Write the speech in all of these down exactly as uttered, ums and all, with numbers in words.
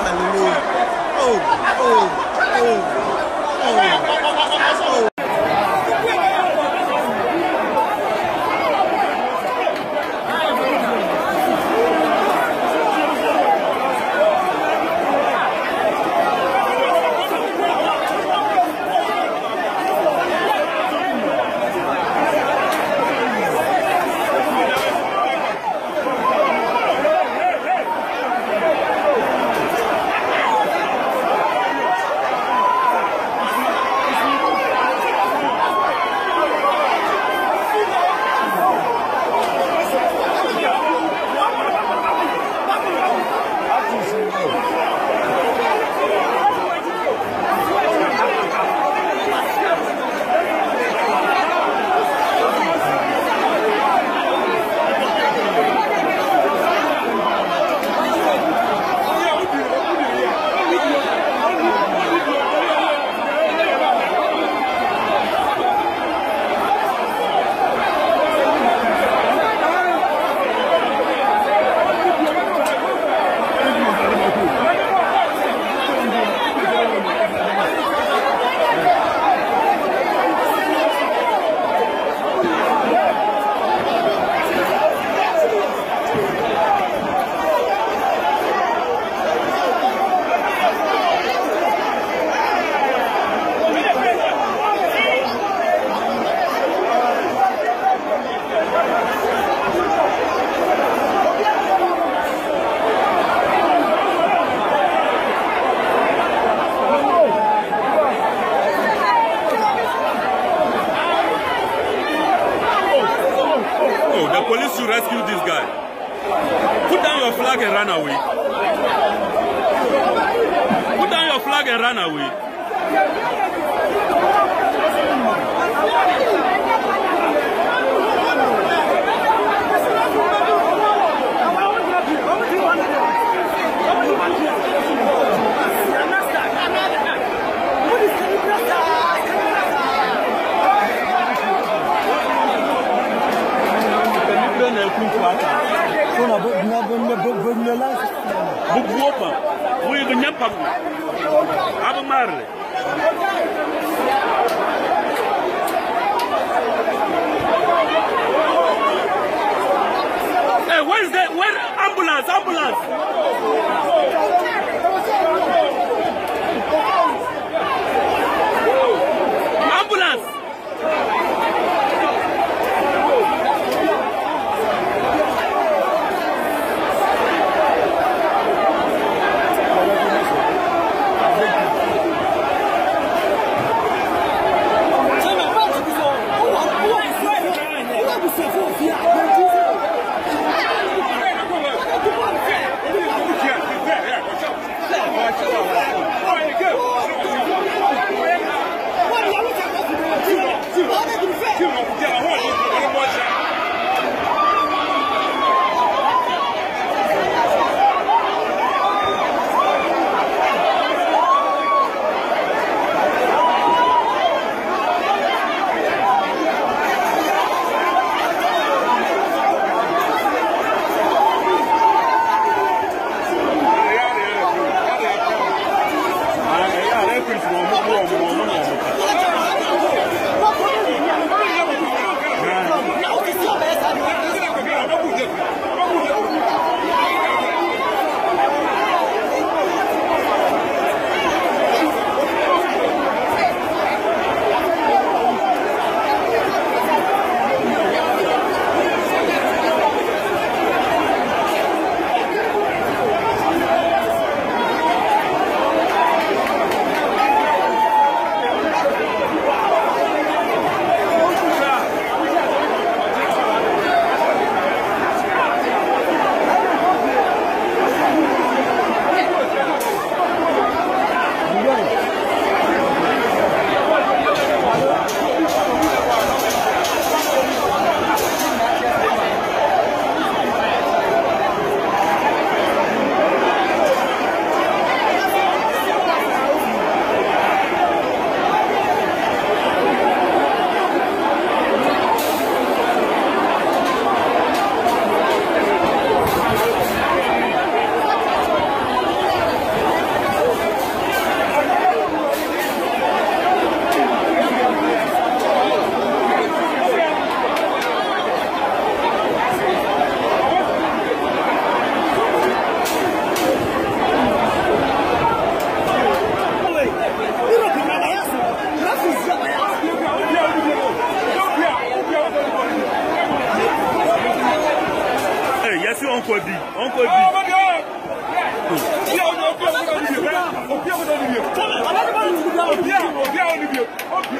Hallelujah. Oh, oh, oh, oh. Police should rescue this guy. Put down your flag and run away. Put down your flag and run away. Hey, where is that? Where ambulance? Ambulance. Hey,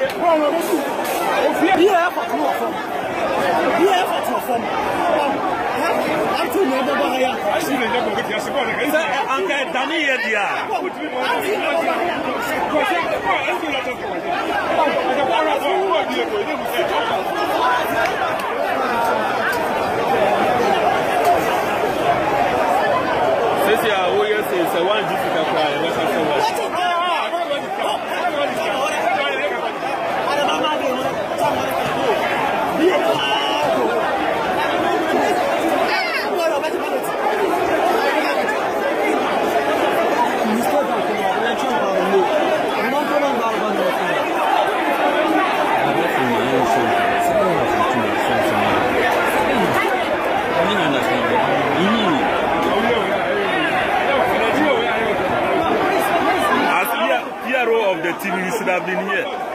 Have been here.